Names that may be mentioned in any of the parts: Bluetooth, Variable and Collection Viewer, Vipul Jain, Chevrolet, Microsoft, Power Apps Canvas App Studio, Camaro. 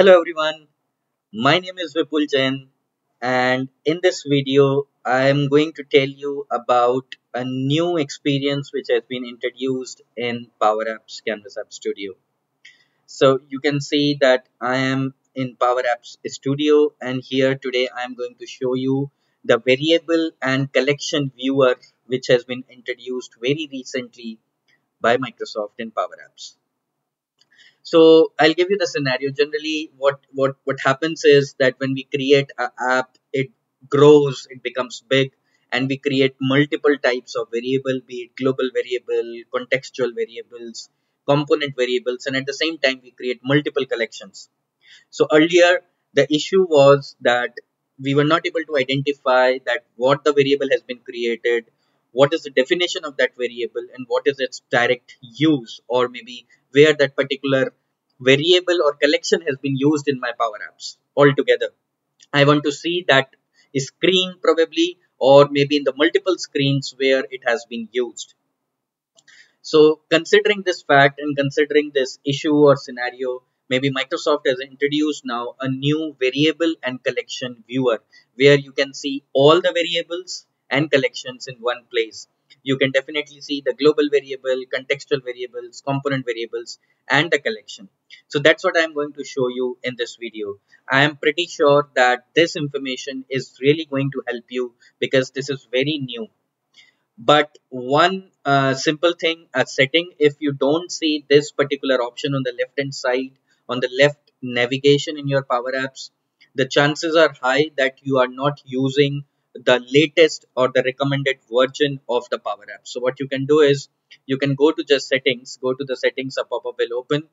Hello everyone, my name is Vipul Jain, and in this video I am going to tell you about a new experience which has been introduced in Power Apps Canvas App Studio. So you can see that I am in Power Apps Studio, and here today I am going to show you the Variable and Collection Viewer which has been introduced very recently by Microsoft in Power Apps. So I'll give you the scenario. Generally, what happens is that when we create an app, it grows, it becomes big, and we create multiple types of variable, be it global variable, contextual variables, component variables, and at the same time, we create multiple collections. So earlier, the issue was that we were not able to identify that what the variable has been created, what is the definition of that variable, and what is its direct use, or maybe where that particular variable or collection has been used in my Power Apps altogether. I want to see that screen probably, or maybe in the multiple screens where it has been used. So considering this fact and considering this issue or scenario, maybe Microsoft has introduced now a new variable and collection viewer where you can see all the variables and collections in one place. You can definitely see the global variable, contextual variables, component variables, and the collection. So that's what I'm going to show you in this video. I am pretty sure that this information is really going to help you because this is very new. But one simple thing, a setting, if you don't see this particular option on the left hand side, on the left navigation in your Power Apps, the chances are high that you are not using the latest or the recommended version of the Power Apps. So what you can do is you can go to just settings, go to the settings, a pop-up will open.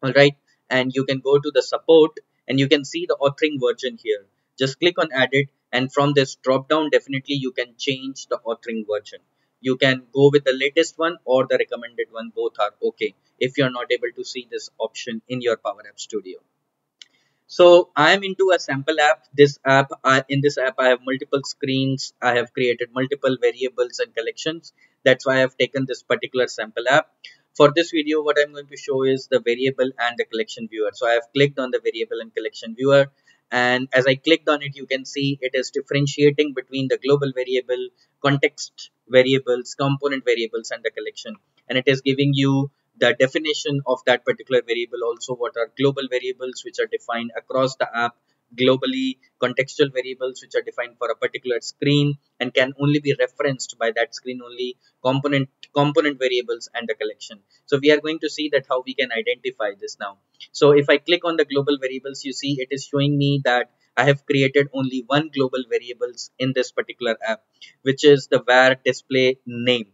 All right. And you can go to the support and you can see the authoring version here. Just click on edit. And from this drop down, definitely you can change the authoring version. You can go with the latest one or the recommended one. Both are okay if you're not able to see this option in your Power Apps Studio. So I am into a sample app. In this app, I have multiple screens. I have created multiple variables and collections. That's why I have taken this particular sample app. For this video, what I'm going to show is the variable and the collection viewer. So I have clicked on the variable and collection viewer. And as I clicked on it, you can see it is differentiating between the global variable, context variables, component variables, and the collection. And it is giving you the definition of that particular variable, also what are global variables which are defined across the app globally, contextual variables which are defined for a particular screen and can only be referenced by that screen only, component variables, and the collection. So we are going to see that how we can identify this now. So if I click on the global variables, you see it is showing me that I have created only one global variables in this particular app, which is the var display name.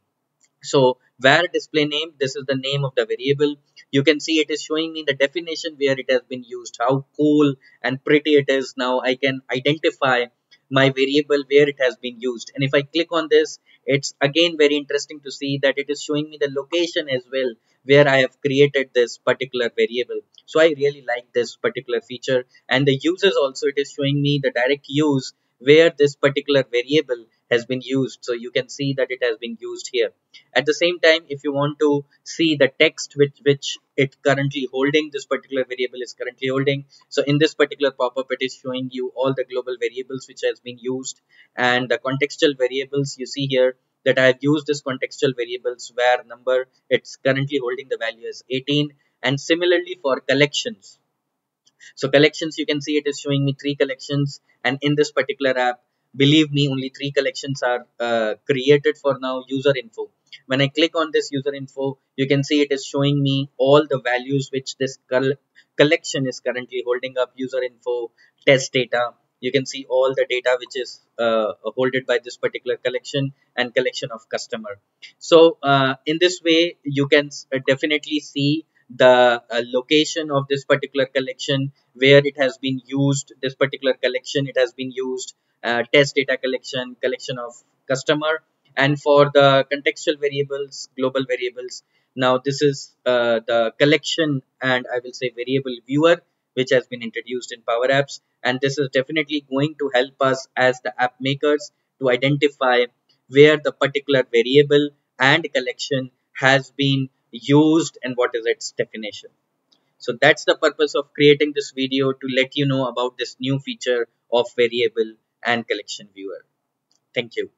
So var display name, this is the name of the variable. You can see it is showing me the definition where it has been used, how cool and pretty it is. Now I can identify my variable where it has been used. And if I click on this, it's again very interesting to see that it is showing me the location as well where I have created this particular variable. So I really like this particular feature. And the uses also, it is showing me the direct use where this particular variable has been used. So you can see that it has been used here. At the same time, if you want to see the text which it currently holding, this particular variable is currently holding. So in this particular pop-up, it is showing you all the global variables which has been used and the contextual variables. You see here that I have used this contextual variables var number, it's currently holding the value as 18. And similarly for collections. So collections, you can see it is showing me 3 collections, and in this particular app, believe me, only 3 collections are created for now. User info. When I click on this user info, you can see it is showing me all the values which this collection is currently holding up. User info, test data. You can see all the data which is holded by this particular collection and collection of customer. So in this way, you can definitely see the location of this particular collection, where it has been used, this particular collection it has been used, test data collection, collection of customer. And for the contextual variables, global variables, now this is the collection and I will say variable viewer which has been introduced in Power Apps, and this is definitely going to help us as the app makers to identify where the particular variable and collection has been used and what is its definition. So that's the purpose of creating this video, to let you know about this new feature of Variable and Collection Viewer. Thank you.